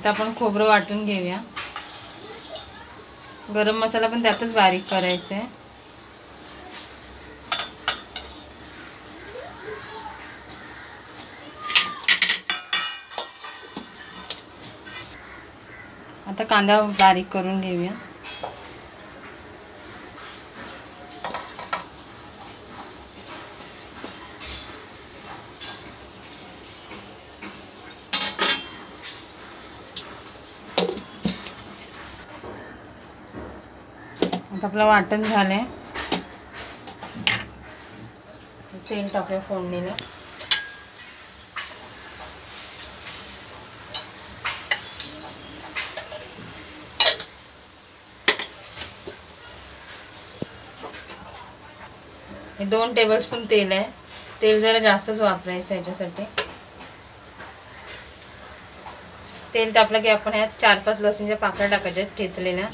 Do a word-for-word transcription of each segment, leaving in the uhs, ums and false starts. आता आपण खोबरं वाटून घेऊया। गरम मसाला पण त्यातच बारीक करायचा आहे। आता कांदा बारीक करून घेऊया। आपलं वाटण झालंय, तेल टाकूया फोडणीला। हे दोन टेबल स्पून तेल आहे, तेल जरा जास्तच वापरायचं याच्यासाठी। तेल टाकलं की आपण ह्यात चार पाच लसूणच्या पाकळ्या टाकायच्या ठेचलेल्या।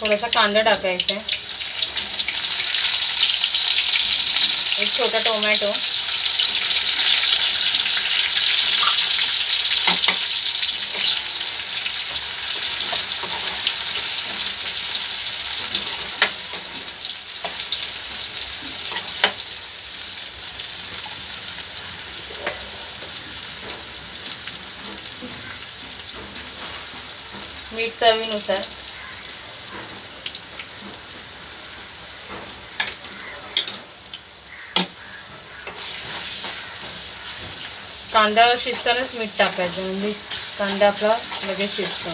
थोडासा कांदा टाकायचा आहे, एक छोटा टोमॅटो, मीठ चवीनुसार, कांदा शिजतानाच मीठ टाकायचं म्हणजे कांदा आपला लगेच शिजतो।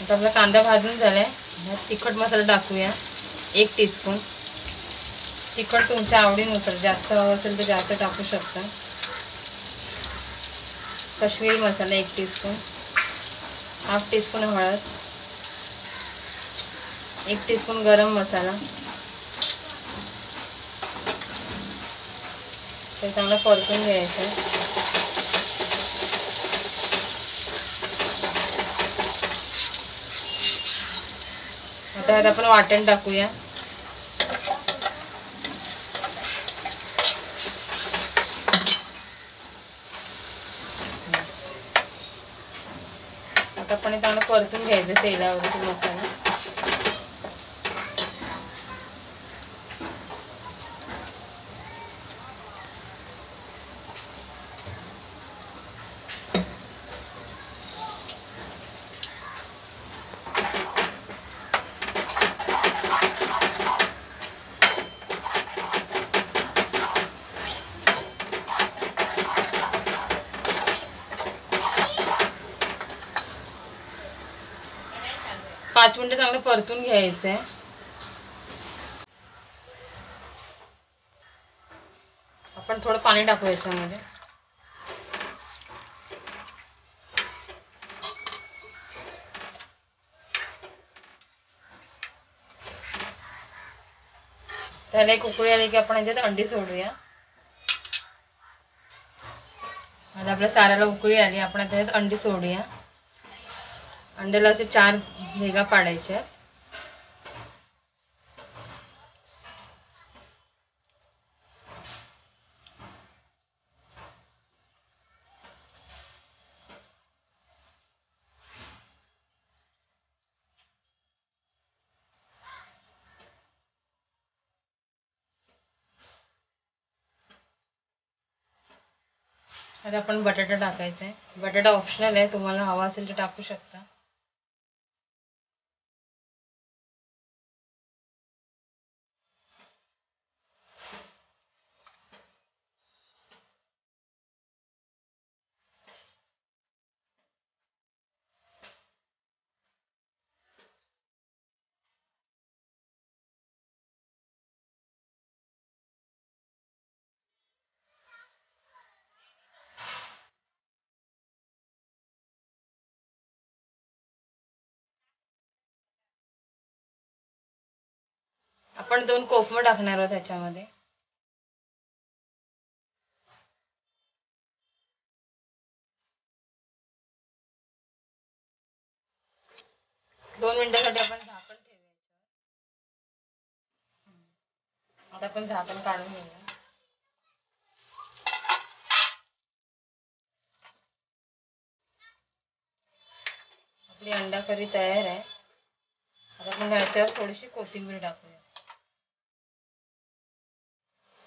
आता आपला कांदा भाजून झालाय, तिखट मसाला टाकूया एक टीस्पून। तिखट तुमच्या आवडीनुसार, जास्त हवं असेल तर जास्त टाकू शकता। काश्मीरी मसाला एक टीस्पून, हाफ टीस्पून हळद, एक टीस्पून गरम मसाला। ते चांगलं परतून घ्यायचं। आता ह्यात आपण वाटण टाकूया। आता आपण चांगलं परतून घ्यायचं तेलावरती मसाला। पाच मिनिटं चांगलं परतून घ्यायचं आहे। आपण थोडं पाणी टाकू याच्यामध्ये। त्याला एक उकळी आली की आपण याच्यात अंडी सोडूया। आता आपल्या साराला उकळी आली, आपण त्याच्यात अंडी सोडूया। अंड्याला असे चार भेगा पाडायचे आहेत। आता आपण बटाटा टाकायचा आहे। बटाटा ऑप्शनल आहे, तुम्हाला हवा असेल तर टाकू शकता। आपण दोन कोफमं टाकणार आहोत त्याच्यामध्ये. दोन मिनिटांसाठी आपण झाकण ठेवायचं. आता आपण झाकण काढून घेऊया. आपली अंडा करी तयार आहे. आता आपण याच्यावर थोडीशी कोथिंबीर टाकूया.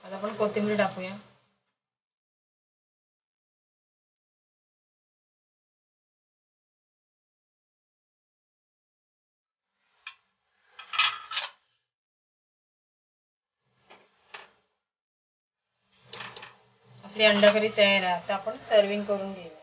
आता आपण कोथिंबीर टाकूया. आपली अंडा करी तयार आहे. आता आपण सर्विंग करून घेऊया.